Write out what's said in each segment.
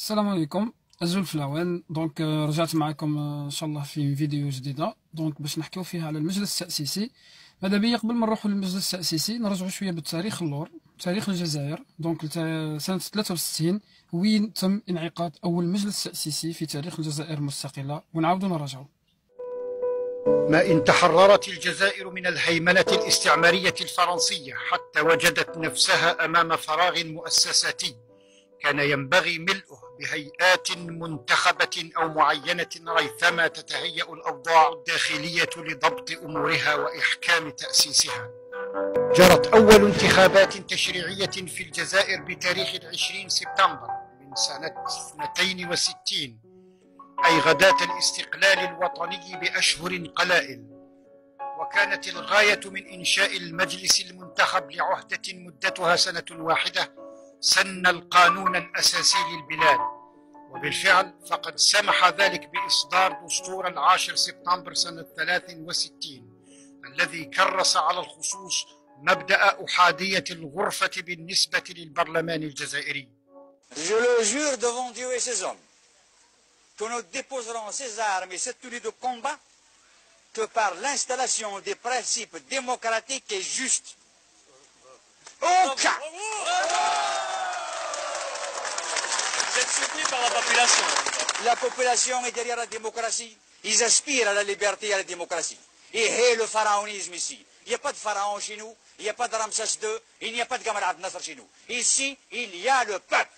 السلام عليكم الزول فلاوان. دونك رجعت معكم ان شاء الله في فيديو جديده دونك باش نحكيو فيها على المجلس التأسيسي. ماذا بيا قبل ما نروحوا للمجلس التأسيسي نرجعوا شويه بالتاريخ اللور، تاريخ الجزائر. دونك سنه 63 وين تم انعقاد اول مجلس تأسيسي في تاريخ الجزائر المستقله، ونعاودوا نراجعوا. ما إن تحررت الجزائر من الهيمنة الاستعمارية الفرنسية حتى وجدت نفسها أمام فراغ مؤسساتي كان ينبغي ملؤه بهيئات منتخبة أو معينة ريثما تتهيأ الأوضاع الداخلية لضبط أمورها وإحكام تأسيسها. جرت أول انتخابات تشريعية في الجزائر بتاريخ 20 سبتمبر من سنة 62، أي غداة الاستقلال الوطني بأشهر قلائل، وكانت الغاية من إنشاء المجلس المنتخب لعهدة مدتها سنة واحدة سن القانون الأساسي للبلاد، وبالفعل فقد سمح ذلك بإصدار دستور 10 سبتمبر سنة 63 الذي كرس على الخصوص مبدأ أحادية الغرفة بالنسبة للبرلمان الجزائري. Je le jure devant Dieu et ses hommes que nous déposerons ces armes et cette tenue de combat que par l'installation des principes démocratiques et justes. Aucun ! Vous êtes soutenu par la population. La population est derrière la démocratie. Ils aspirent à la liberté et à la démocratie. Et hé le pharaonisme ici. Il n'y a pas de pharaon chez nous, il n'y a pas de Ramsès II, il n'y a pas de Gamal Abdel Nasser chez nous. Ici, il y a le peuple.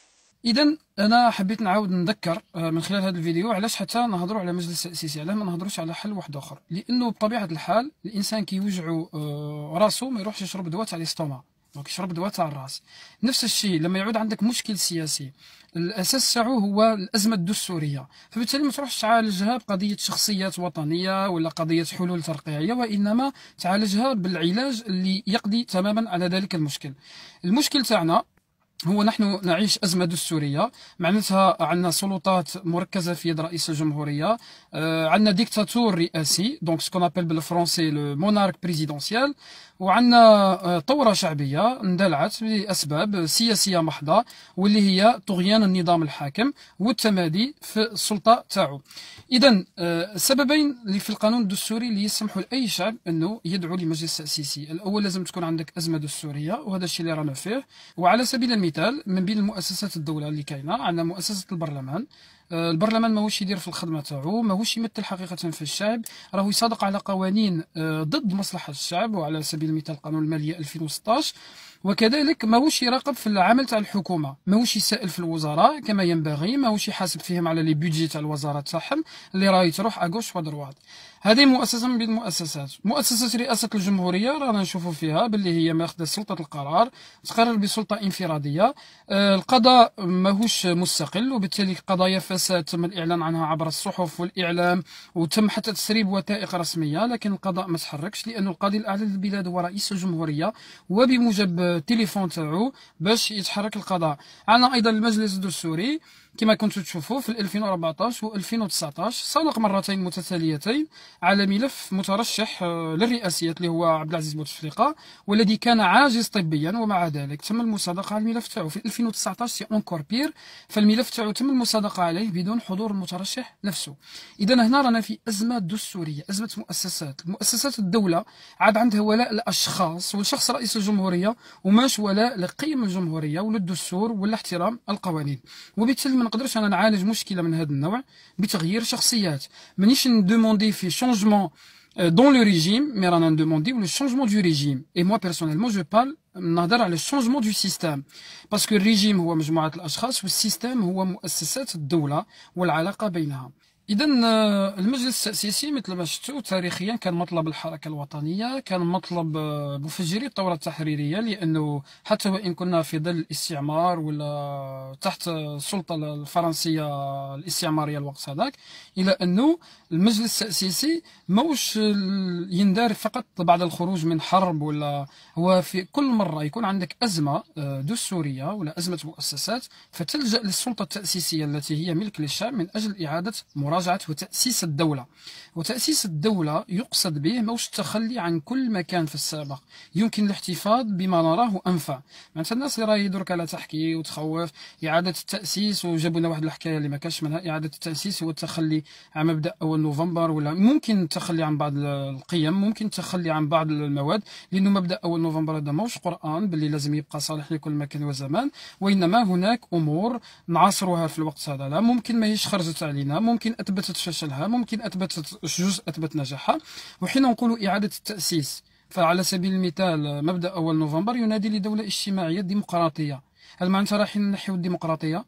إذا أنا حبيت نعاود نذكر من خلال هذا الفيديو علاش حتى نهضروا على مجلس تأسيسي، علاه ما نهضروش على حل واحد آخر، لأنه بطبيعة الحال الإنسان كيوجعو راسو ما يروحش يشرب دواء تاع الاستوماع، دونك يشرب دواء تاع الراس. نفس الشيء لما يعود عندك مشكل سياسي الأساس تاعو هو الأزمة الدستورية، فبالتالي ما تروحش تعالجها بقضية شخصيات وطنية ولا قضية حلول ترقيعية، وإنما تعالجها بالعلاج اللي يقضي تماما على ذلك المشكل. المشكل تاعنا هو نحن نعيش أزمة دستورية، معناتها عندنا سلطات مركزة في يد رئيس الجمهورية، عندنا ديكتاتور رئاسي دونك سكون ابل بالفرنسي لو مونارك بريزيدونسيال، وعندنا ثورة شعبية اندلعت لأسباب سياسية محضة واللي هي طغيان النظام الحاكم والتمادي في السلطة تاعو. إذا السببين اللي في القانون الدستوري اللي يسمحوا لأي شعب أنه يدعو لمجلس تأسيسي، الأول لازم تكون عندك أزمة دستورية وهذا الشيء اللي رانا فيه. وعلى سبيل المثال من بين المؤسسات الدولة اللي كاينة عندنا مؤسسة البرلمان. البرلمان ماهوش يدير في الخدمه تاعو، ماهوش يمثل حقيقه في الشعب، راهو يصادق على قوانين ضد مصلحه الشعب، وعلى سبيل المثال قانون الماليه 2016، وكذلك ماهوش يراقب في العمل تاع الحكومه، ماهوش يسائل في الوزراء كما ينبغي، ماهوش يحاسب فيهم على لي بودجي تاع الوزاره تاعهم اللي راهي تروح اكوش ودروات. هذه مؤسسه من بين المؤسسات. مؤسسه رئاسه الجمهوريه رانا نشوفوا فيها باللي هي ماخذه سلطه القرار، تقرر بسلطه انفراديه، القضاء ماهوش مستقل، وبالتالي قضايا تم الإعلان عنها عبر الصحف والإعلام وتم حتى تسريب وثائق رسمية، لكن القضاء ما تحركش لأنه القاضي الأعلى للبلاد هو رئيس الجمهورية وبموجب التليفون تاعو باش يتحرك القضاء. عندنا أيضا المجلس الدستوري كما كنتوا تشوفوا في 2014 و 2019 صادق مرتين متتاليتين على ملف مترشح للرئاسية اللي هو عبد العزيز بوتفليقة والذي كان عاجز طبيا، ومع ذلك تم المصادقة على الملف تاعو. في 2019 سي اونكور بير، فالملف تاعو تم المصادقة عليه بدون حضور المترشح نفسه. إذا هنا رانا في أزمة دستورية، أزمة مؤسسات. مؤسسات الدولة عاد عندها ولاء لأشخاص والشخص رئيس الجمهورية، وماش ولاء لقيم الجمهورية وللدستور ولا احترام القوانين، وبالتالي ما نقدرش أنا نعالج مشكلة من هذا النوع بتغيير شخصيات. مانيش ندوموندي في شونجمون دون لو ريجيم، مي رانا ندومونديو لو شونجمون دو ريجيم. اي موا بيرسونيلمون جو بارل نهضر على الشونجمون دو سيستام، باسكو الريجيم هو مجموعة الأشخاص والسيستام هو مؤسسات الدولة والعلاقة بينها. إذا المجلس التأسيسي مثل ما شفتوا تاريخيا كان مطلب الحركة الوطنية، كان مطلب مفجري الثورة التحريرية، لأنه حتى وإن كنا في ظل الاستعمار ولا تحت السلطة الفرنسية الاستعمارية الوقت هذاك، إلى أنه المجلس التأسيسي موش يندار فقط بعد الخروج من حرب، ولا هو في كل مرة يكون عندك أزمة دستورية ولا أزمة مؤسسات فتلجأ للسلطة التأسيسية التي هي ملك للشعب من أجل إعادة مراجعة وتأسيس الدولة. وتأسيس الدولة يقصد به موش التخلي عن كل ما كان في السابق، يمكن الاحتفاظ بما نراه أنفع. مثلا الناس اللي راهي درك على تحكي وتخوف إعادة التأسيس، وجابوا لنا واحد الحكاية اللي ما كانش منها. إعادة التأسيس هو التخلي عن مبدأ أول نوفمبر، ولا ممكن التخلي عن بعض القيم، ممكن التخلي عن بعض المواد، لأنه مبدأ أول نوفمبر هذا ماهوش قرآن باللي لازم يبقى صالح لكل مكان وزمان، وإنما هناك أمور نعاصروها في الوقت هذا. لا ممكن ماهيش خرجت علينا، ممكن أثبتت فشلها، ممكن أثبتت جزء أثبت نجاحها. وحين نقول إعادة التأسيس، فعلى سبيل المثال مبدأ أول نوفمبر ينادي لدولة اجتماعية ديمقراطية. هل معناتها رايحين نحيو الديمقراطية؟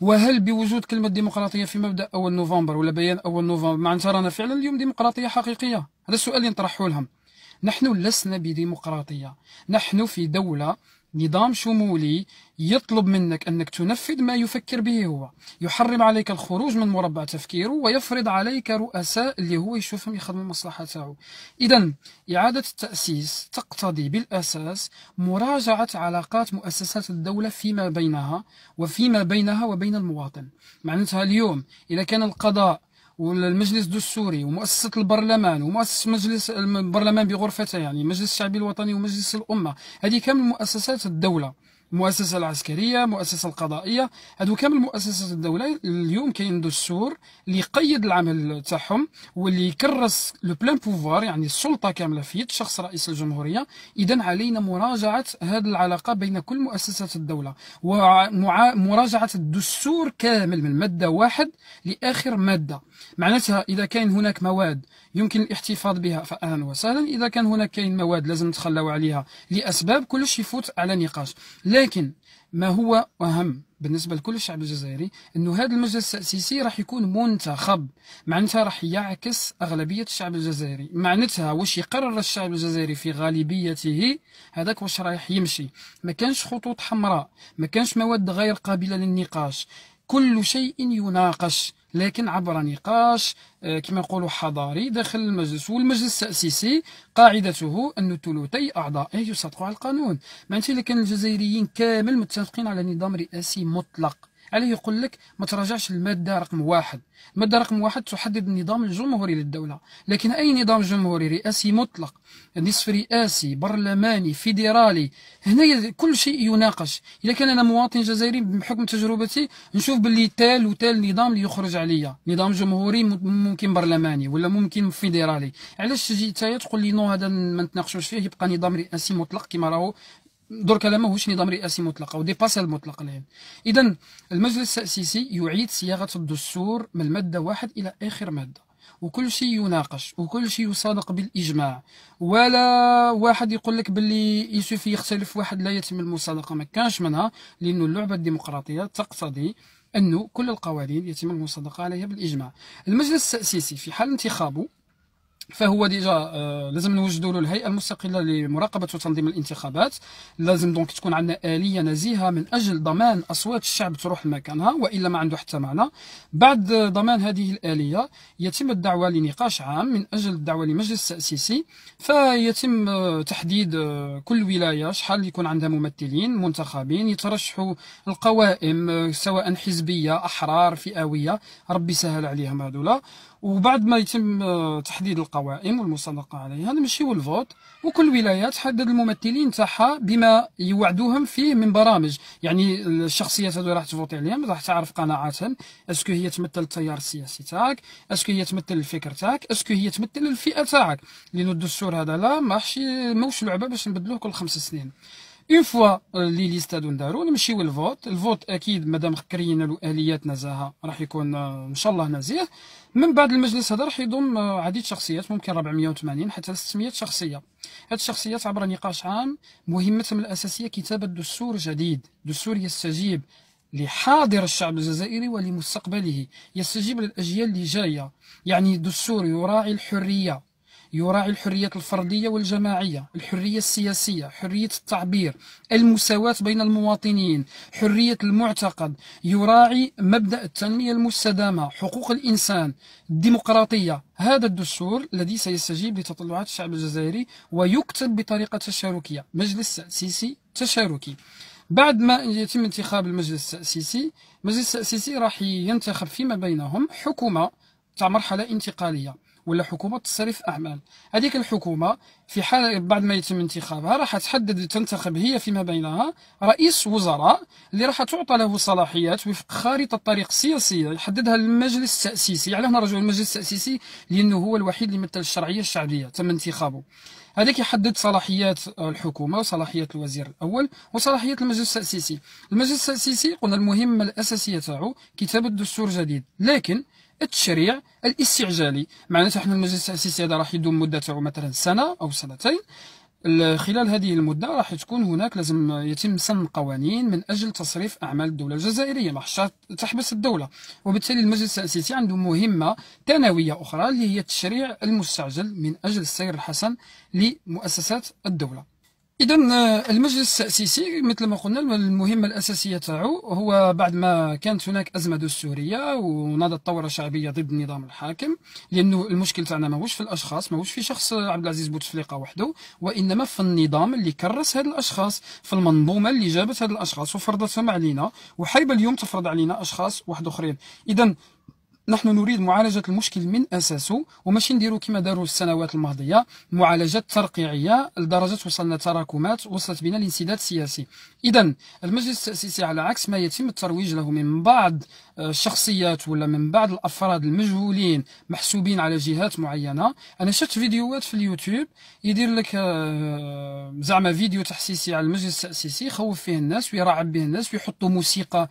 وهل بوجود كلمة ديمقراطية في مبدأ أول نوفمبر ولا بيان أول نوفمبر معناتها رانا فعلا اليوم ديمقراطية حقيقية؟ هذا السؤال اللي نطرحه لهم. نحن لسنا بديمقراطية، نحن في دولة نظام شمولي يطلب منك أنك تنفذ ما يفكر به هو، يحرم عليك الخروج من مربع تفكيره، ويفرض عليك رؤساء اللي هو يشوفهم يخدموا المصلحة تاعو. إذا إعادة التأسيس تقتضي بالأساس مراجعة علاقات مؤسسات الدولة فيما بينها وبين المواطن. معناتها اليوم إذا كان القضاء والمجلس الدستوري ومؤسسة البرلمان ومؤسسة مجلس البرلمان بغرفته، يعني مجلس الشعبي الوطني ومجلس الأمة، هذه كامل مؤسسات الدولة، المؤسسة العسكرية، المؤسسة القضائية، هذو كامل مؤسسات الدولة. اليوم كاين دستور اللي يقيد العمل تاعهم واللي يكرس لو بلان بوفوار، يعني السلطة كاملة في يد شخص رئيس الجمهورية. إذا علينا مراجعة هذه العلاقة بين كل مؤسسات الدولة، ومراجعة الدستور كامل من مادة واحد لآخر مادة. معناتها إذا كان هناك مواد يمكن الاحتفاظ بها فأهلا وسهلا، إذا كان هناك مواد لازم نتخلوا عليها لأسباب كلش يفوت على نقاش. لكن ما هو أهم بالنسبة لكل الشعب الجزائري أنه هذا المجلس التأسيسي راح يكون منتخب، معناتها راح يعكس أغلبية الشعب الجزائري. معناتها واش يقرر الشعب الجزائري في غالبيته، هذاك واش رايح يمشي. ما كانش خطوط حمراء، ما كانش مواد غير قابلة للنقاش، كل شيء يناقش لكن عبر نقاش كما نقولوا حضاري داخل المجلس. والمجلس التأسيسي قاعدته أن ثلثي أعضائه يصدقوا على القانون. معناتها إذا كان الجزائريين كامل متفقين على نظام رئاسي مطلق، عليه يقول لك ما تراجعش المادة رقم واحد. المادة رقم واحد تحدد النظام الجمهوري للدولة، لكن أي نظام جمهوري رئاسي مطلق، نصف رئاسي، برلماني، فيدرالي، هنا كل شيء يناقش. إذا كان أنا مواطن جزائري بحكم تجربتي نشوف باللي تال وتال نظام ليخرج عليا، نظام جمهوري ممكن برلماني ولا ممكن فيدرالي، علاش تجي أنت تقول لي نو هذا ما نتناقشوش فيه يبقى نظام رئاسي مطلق كما راهو؟ درك لا ماهوش نظام رئاسي مطلق أو ديباس المطلق الآن. إذا المجلس التأسيسي يعيد صياغة الدستور من المادة واحد إلى آخر مادة، وكل شيء يناقش وكل شيء يصادق بالإجماع، ولا واحد يقول لك باللي يسوفي يختلف واحد لا يتم المصادقة، ما كانش منها. لأنه اللعبة الديمقراطية تقتضي أنه كل القوانين يتم المصادقة عليها بالإجماع. المجلس التأسيسي في حال انتخابه فهو ديجا لازم نوجدوا له الهيئه المستقله لمراقبه وتنظيم الانتخابات. لازم دونك تكون عندنا آليه نزيهه من اجل ضمان اصوات الشعب تروح لمكانها، والا ما عنده حتى معنى. بعد ضمان هذه الآليه يتم الدعوه لنقاش عام من اجل الدعوه لمجلس تأسيسي، فيتم تحديد كل ولايه شحال يكون عندها ممثلين منتخبين، يترشحوا القوائم سواء حزبيه، احرار، فئويه، ربي سهل عليهم هذولا. وبعد ما يتم تحديد القوائم والمصادقه عليها نمشيو للفوت، وكل ولايه تحدد الممثلين تاعها بما يوعدوهم فيه من برامج. يعني الشخصيات هذو راح تفوتي عليهم راح تعرف قناعاتهم، اسكو هي تمثل التيار السياسي تاعك، اسكو هي تمثل الفكر تاعك، اسكو هي تمثل الفئه تاعك. لأن الدستور هذا لا ماهوش لعبه باش نبدلوه كل 5 سنين. اون فوا لي ليست هادو ندارو نمشيو للفوت. الفوت اكيد مادام كرينا له اليات نزاهه راح يكون ان شاء الله نزيه. من بعد المجلس هذا راح يضم عديد شخصيات، ممكن 480 حتى 600 شخصيه. هاد الشخصيات عبر نقاش عام مهمتهم الاساسيه كتابه دستور جديد، دستور يستجيب لحاضر الشعب الجزائري ولمستقبله، يستجيب للاجيال اللي جايه. يعني دستور يراعي الحريه، يراعي الحرية الفردية والجماعية، الحرية السياسية، حرية التعبير، المساواة بين المواطنين، حرية المعتقد، يراعي مبدأ التنمية المستدامة، حقوق الإنسان، الديمقراطية. هذا الدستور الذي سيستجيب لتطلعات الشعب الجزائري ويكتب بطريقة تشاركية، مجلس تأسيسي تشاركي. بعد ما يتم انتخاب المجلس التأسيسي، المجلس التأسيسي راح ينتخب فيما بينهم حكومة تاع مرحله انتقاليه ولا حكومه تصريف اعمال. هذيك الحكومه في حال بعد ما يتم انتخابها راح تحدد تنتخب هي فيما بينها رئيس وزراء اللي راح تعطى له صلاحيات وفق خارطه طريق سياسيه يحددها المجلس التاسيسي. علاه نرجعوا للمجلس التاسيسي لانه هو الوحيد اللي يمثل الشرعيه الشعبيه تم انتخابه. هذاك يحدد صلاحيات الحكومه وصلاحيات الوزير الاول وصلاحيات المجلس التاسيسي. المجلس التاسيسي قلنا المهمه الاساسيه تاعو كتابه دستور جديد، لكن التشريع الاستعجالي معناتها احنا المجلس التاسيسي هذا راح يدوم مدته مثلا سنه او سنتين. خلال هذه المده راح تكون هناك لازم يتم سن قوانين من اجل تصريف اعمال الدوله الجزائريه، راح تحبس الدوله، وبالتالي المجلس التاسيسي عنده مهمه ثانويه اخرى اللي هي التشريع المستعجل من اجل السير الحسن لمؤسسات الدوله. إذا المجلس التأسيسي مثل ما قلنا المهمة الأساسية تاعو هو بعد ما كانت هناك أزمة دستورية وناضت ثورة شعبية ضد النظام الحاكم، لأنه المشكل تاعنا ماهوش في الأشخاص، ماهوش في شخص عبد العزيز بوتفليقة وحده، وإنما في النظام اللي كرس هاد الأشخاص، في المنظومة اللي جابت هاد الأشخاص وفرضتهم علينا وحايبة اليوم تفرض علينا أشخاص واحد آخرين. إذا نحن نريد معالجة المشكل من أساسه وماشي نديرو كما داروا السنوات الماضية معالجات ترقيعية لدرجة وصلنا تراكمات وصلت بنا لانسداد سياسي. إذا المجلس التأسيسي على عكس ما يتم الترويج له من بعض الشخصيات ولا من بعض الأفراد المجهولين محسوبين على جهات معينة، أنا شفت فيديوهات في اليوتيوب يدير لك زعما فيديو تحسيسي على المجلس التأسيسي يخوف فيه الناس ويرعب به الناس ويحطوا موسيقى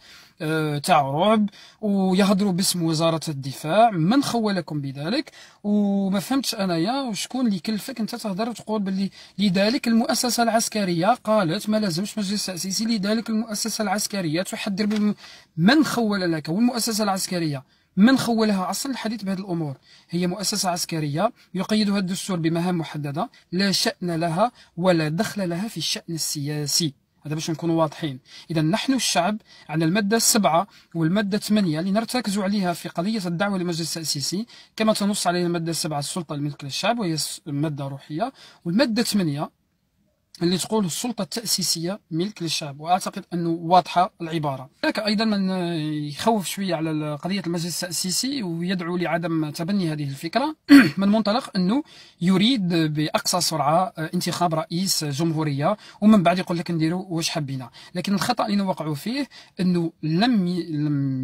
تاع رعب ويهضروا باسم وزارة الدفاع، من خولكم بذلك؟ وما فهمتش انايا وشكون اللي كلفك انت تهضر وتقول باللي لذلك المؤسسة العسكرية قالت ما لازمش مجلس تأسيسي، لذلك المؤسسة العسكرية تحذر. من خول لك؟ والمؤسسة العسكرية من خولها اصلا الحديث بهذه الامور؟ هي مؤسسه عسكريه يقيدها الدستور بمهام محدده لا شأن لها ولا دخل لها في الشأن السياسي، هذا باش نكونوا واضحين. اذا نحن الشعب عندنا الماده 7 والماده 8 اللي نرتكز عليها في قضيه الدعوه للمجلس التاسيسي كما تنص عليها الماده 7 السلطه الملك للشعب وهي ماده روحيه، والماده 8 اللي تقول السلطة التأسيسية ملك للشعب، وأعتقد أنه واضحة العبارة. هناك أيضا من يخوف شوية على قضية المجلس التأسيسي ويدعو لعدم تبني هذه الفكرة من منطلق أنه يريد بأقصى سرعة انتخاب رئيس جمهورية ومن بعد يقول لك نديروا واش حبينا. لكن الخطأ اللي نوقعوا فيه أنه لم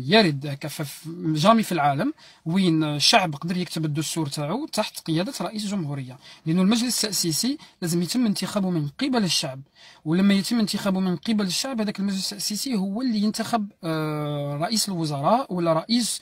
يرد جامي في العالم وين الشعب قدر يكتب الدستور تاعو تحت قيادة رئيس جمهورية، لأنه المجلس التأسيسي لازم يتم انتخابه من قبل الشعب، ولما يتم انتخابه من قبل الشعب هذاك المجلس التأسيسي هو اللي ينتخب رئيس الوزراء ولا رئيس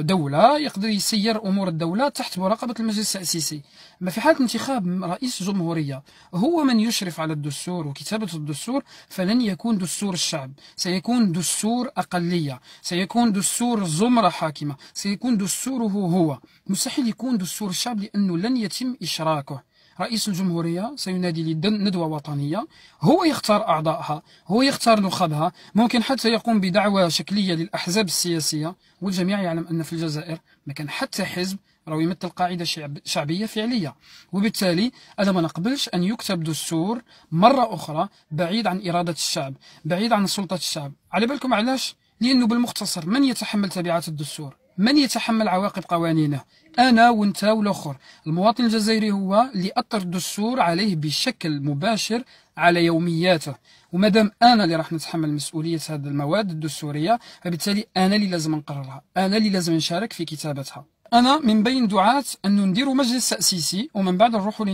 دولة يقدر يسير أمور الدولة تحت مراقبة المجلس التأسيسي. أما في حالة انتخاب رئيس جمهورية هو من يشرف على الدستور وكتابة الدستور، فلن يكون دستور الشعب، سيكون دستور أقلية، سيكون دستور زمرة حاكمة، سيكون دستوره هو، مستحيل يكون دستور الشعب لأنه لن يتم إشراكه. رئيس الجمهورية سينادي لندوة وطنية، هو يختار أعضائها، هو يختار نخبها، ممكن حتى يقوم بدعوة شكلية للأحزاب السياسية، والجميع يعلم أن في الجزائر ما كان حتى حزب راهو يمثل قاعدة شعبية فعلية، وبالتالي أنا ما نقبلش أن يكتب دستور مرة أخرى بعيد عن إرادة الشعب، بعيد عن سلطة الشعب. على بالكم علاش؟ لأنه بالمختصر من يتحمل تبعات الدستور؟ من يتحمل عواقب قوانينه؟ أنا وأنت والآخر. المواطن الجزائري هو اللي أثر الدستور عليه بشكل مباشر على يومياته، ومادام أنا اللي راح نتحمل مسؤولية هذه المواد الدستورية فبالتالي أنا اللي لازم نقررها، أنا اللي لازم نشارك في كتابتها. أنا من بين دعاة أنه نديروا مجلس تأسيسي ومن بعد نروحوا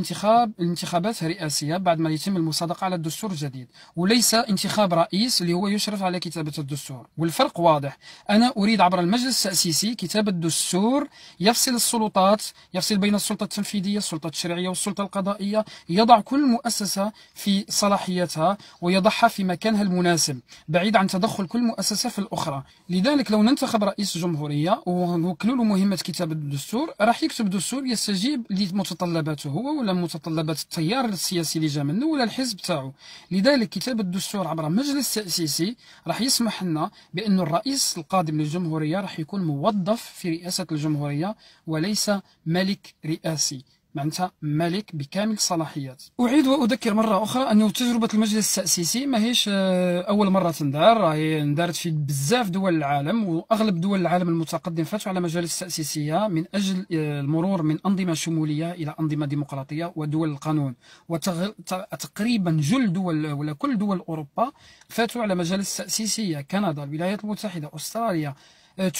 الانتخابات الرئاسية بعد ما يتم المصادقة على الدستور الجديد، وليس انتخاب رئيس اللي هو يشرف على كتابة الدستور. والفرق واضح، أنا أريد عبر المجلس التأسيسي كتابة دستور يفصل السلطات، يفصل بين السلطة التنفيذية، السلطة التشريعية والسلطة القضائية، يضع كل مؤسسة في صلاحيتها ويضعها في مكانها المناسب بعيد عن تدخل كل مؤسسة في الأخرى. لذلك لو ننتخب رئيس جمهورية ونوكلوا له مهمة كتابة الدستور راح يكتب دستور يستجيب لمتطلباته هو ولا متطلبات التيار السياسي اللي جا منه ولا الحزب تاعو. لذلك كتابة الدستور عبر مجلس تأسيسي راح يسمح لنا بأن الرئيس القادم للجمهورية راح يكون موظف في رئاسة الجمهورية وليس ملك رئاسي. معناتها ملك بكامل الصلاحيات. أعيد وأذكر مرة أخرى أنه تجربة المجلس التأسيسي ماهيش أول مرة تندار، راهي اندارت في بزاف دول العالم، وأغلب دول العالم المتقدم فاتوا على مجالس تأسيسية من أجل المرور من أنظمة شمولية إلى أنظمة ديمقراطية ودول القانون، وتقريبا جل دول ولا كل دول أوروبا فاتوا على مجالس تأسيسية، كندا، الولايات المتحدة، أستراليا،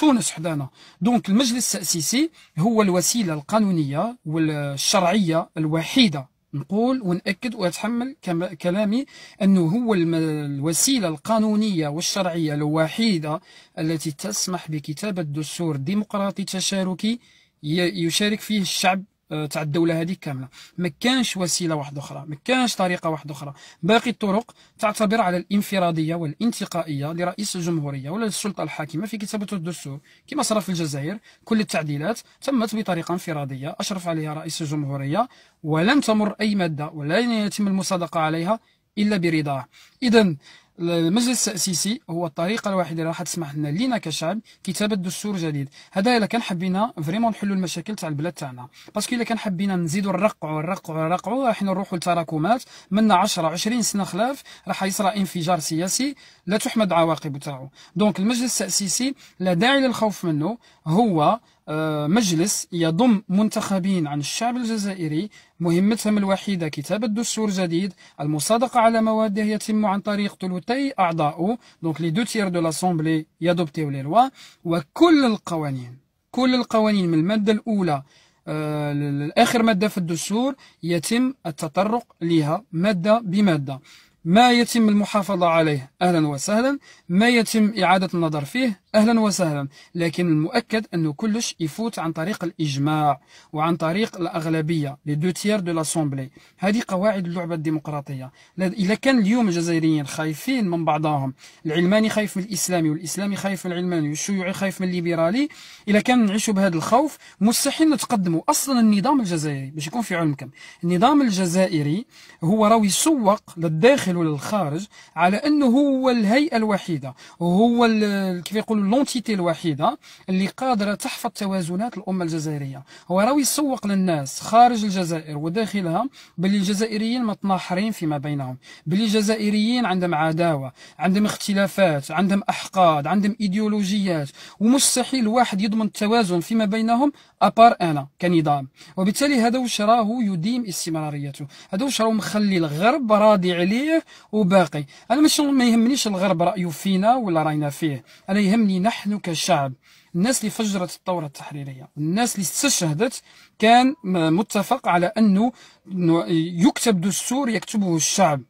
تونس حدانا. دونك المجلس التأسيسي هو الوسيلة القانونية والشرعية الوحيدة، نقول ونأكد وأتحمل كلامي أنه هو الوسيلة القانونية والشرعية الوحيدة التي تسمح بكتابة دستور ديمقراطي تشاركي يشارك فيه الشعب تاع الدولة هذه كاملة. ما كانش وسيلة واحدة أخرى، ما كانش طريقة واحدة أخرى. باقي الطرق تعتبر على الانفرادية والانتقائية لرئيس الجمهورية ولا للسلطة الحاكمة في كتابة الدستور، كما صار في الجزائر. كل التعديلات تمت بطريقة انفرادية أشرف عليها رئيس الجمهورية، ولم تمر أي مادة ولا يتم المصادقة عليها إلا برضاه. إذن المجلس التأسيسي هو الطريقة الوحيدة اللي راح تسمح لنا كشعب كتابة دستور جديد. هذا إلا كان حبينا فريمون نحلوا المشاكل تاع البلاد تاعنا، باسكو إلا كان حبينا نزيدوا نرقعوا راح نروحوا لتراكمات منا 10 20 سنة خلاف، راح يصرى انفجار سياسي لا تحمد عواقب تاعو. دونك المجلس التأسيسي لا داعي للخوف منه، هو مجلس يضم منتخبين عن الشعب الجزائري، مهمتهم الوحيدة كتابة دستور جديد، المصادقة على مواده يتم عن طريق ثلثي أعضائه، دونك لي دو تيير دو لاسومبلي يادوبتيو لي لوا، وكل القوانين، كل القوانين من المادة الأولى لآخر مادة في الدستور يتم التطرق لها مادة بمادة. ما يتم المحافظة عليه أهلا وسهلا، ما يتم إعادة النظر فيه أهلا وسهلا، لكن المؤكد أنه كلش يفوت عن طريق الإجماع وعن طريق الأغلبية لي دو تيير دو لاسومبلي. هذه قواعد اللعبة الديمقراطية. إذا كان اليوم الجزائريين خايفين من بعضهم، العلماني خايف من الإسلامي والإسلامي خايف من العلماني والشيوعي خايف من الليبرالي، إذا كان نعيشوا بهذا الخوف مستحيل نتقدموا. أصلا النظام الجزائري باش يكون في علمكم، النظام الجزائري هو راهو يسوق للداخل للخارج على أنه هو الهيئة الوحيدة، هو كيف يقولوا لونتيتي الوحيدة اللي قادرة تحفظ توازنات الأمة الجزائرية. هو راهو يسوق للناس خارج الجزائر وداخلها باللي الجزائريين متناحرين فيما بينهم، باللي الجزائريين عندهم عداوة، عندهم اختلافات، عندهم أحقاد، عندهم إيديولوجيات، ومستحيل واحد يضمن التوازن فيما بينهم أبار أنا كنظام. وبالتالي هذا واش راهو يديم استمراريته، هذا واش راهو مخلي الغرب راضي عليه وباقي. انا مش ما يهمنيش الغرب رايه فينا ولا راينا فيه، انا يهمني نحن كشعب. الناس اللي فجرت الثوره التحريريه، الناس اللي استشهدت، كان متفق على انه يكتب دستور يكتبه الشعب،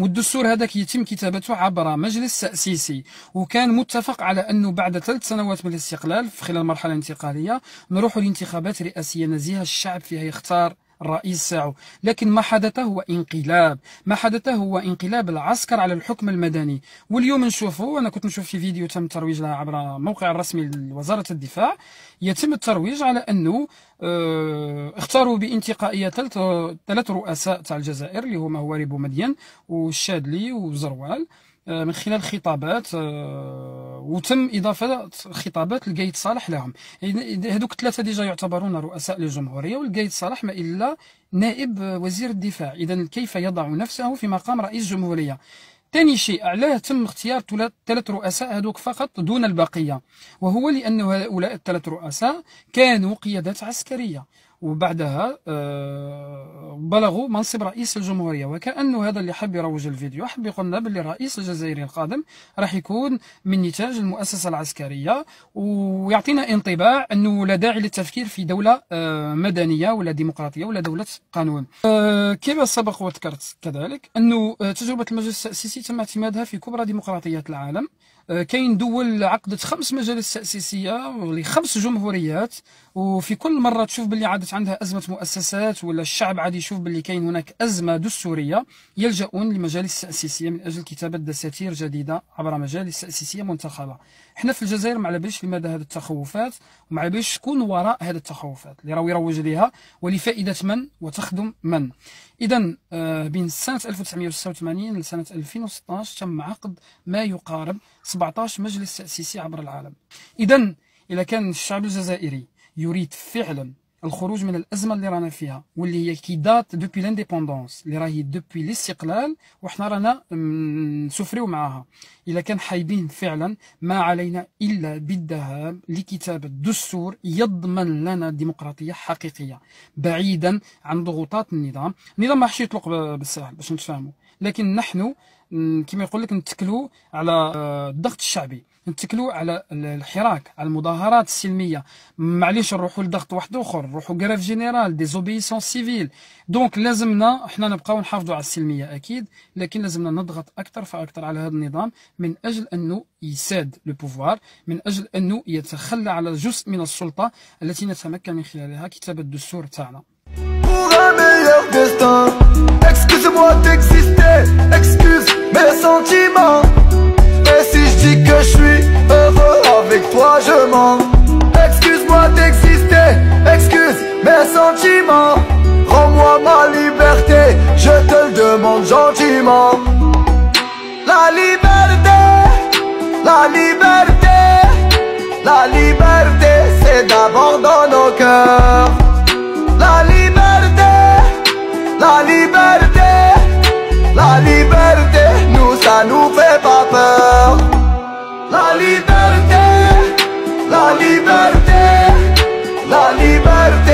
والدستور هذاك يتم كتابته عبر مجلس تأسيسي. وكان متفق على أنه بعد 3 سنوات من الاستقلال في خلال المرحلة الانتقالية نروحوا لانتخابات رئاسية نزيهة الشعب فيها يختار الرئيس تاعو. لكن ما حدث هو انقلاب، ما حدث هو انقلاب العسكر على الحكم المدني. واليوم نشوفوا، انا كنت نشوف في فيديو تم الترويج لها عبر موقع الرسمي لوزارة الدفاع، يتم الترويج على انه اختاروا بانتقائية 3 رؤساء تاع الجزائر اللي هما هواري بومدين والشادلي وزروال من خلال خطابات، وتم إضافة خطابات لقايد صالح لهم. هذوك 3 ديجا يعتبرون رؤساء للجمهورية، والقايد صالح ما إلا نائب وزير الدفاع. إذا كيف يضع نفسه في مقام رئيس جمهورية؟ ثاني شيء، علاه تم اختيار 3 رؤساء هذوك فقط دون البقية؟ وهو لأن هؤلاء ال3 رؤساء كانوا قيادات عسكرية، وبعدها بلغوا منصب رئيس الجمهورية. وكأنه هذا اللي حب يروج الفيديو، حب يقولنا باللي الرئيس الجزائري القادم راح يكون من نتاج المؤسسة العسكرية، ويعطينا انطباع أنه لا داعي للتفكير في دولة مدنية ولا ديمقراطية ولا دولة قانون. كما سبق وذكرت كذلك أنه تجربة المجلس التأسيسي تم اعتمادها في كبرى ديمقراطيات العالم. كاين دول عقدت 5 مجالس تأسيسية ل5 جمهوريات، وفي كل مرة تشوف باللي عادت عندها أزمة مؤسسات ولا الشعب عاد يشوف باللي كاين هناك أزمة دستورية، يلجؤون لمجالس تأسيسية من أجل كتابة دساتير جديدة عبر مجالس تأسيسية منتخبة. احنا في الجزائر ما علاباليش لماذا هذه التخوفات، وما علاباليش شكون وراء هذه التخوفات اللي راهو يروج ليها ولفائدة من وتخدم من. إذا بين سنة 1986 لسنة 2016 تم عقد ما يقارب 17 مجلس تأسيسي عبر العالم. إذا كان الشعب الجزائري يريد فعلا الخروج من الازمه اللي رانا فيها واللي هي كي دات دوبي لانديبوندونس اللي راهي دوبي الاستقلال وحنا رانا نسفريو معاها. الا كان حايبين فعلا ما علينا الا بالذهاب لكتابه دستور يضمن لنا ديمقراطيه حقيقيه بعيدا عن ضغوطات النظام. النظام ماحش يطلق بالسهل باش نتفاهموا، لكن نحن كما يقول لك نتكلوا على الضغط الشعبي، نتكلوا على الحراك، على المظاهرات السلميه، معليش نروحوا لضغط واحد اخر، نروحوا كراف جينيرال، ديزوبيسون سيفيل، دونك لازمنا احنا نبقاو نحافظوا على السلميه اكيد، لكن لازمنا نضغط اكثر فاكثر على هذا النظام من اجل انه يساد لو بوفوار، من اجل انه يتخلى على جزء من السلطه التي نتمكن من خلالها كتابه الدستور تاعنا. Excuse-moi d'exister, excuse mes sentiments. Et si je dis que je suis heureux avec toi, je mens. Excuse-moi d'exister, excuse mes sentiments. Rends-moi ma liberté, je te le demande gentiment. La liberté, la liberté, la liberté, c'est d'abord dans nos cœurs. La liberté, la liberté. La liberté, nous ça nous fait pas peur. La liberté, la liberté, la liberté.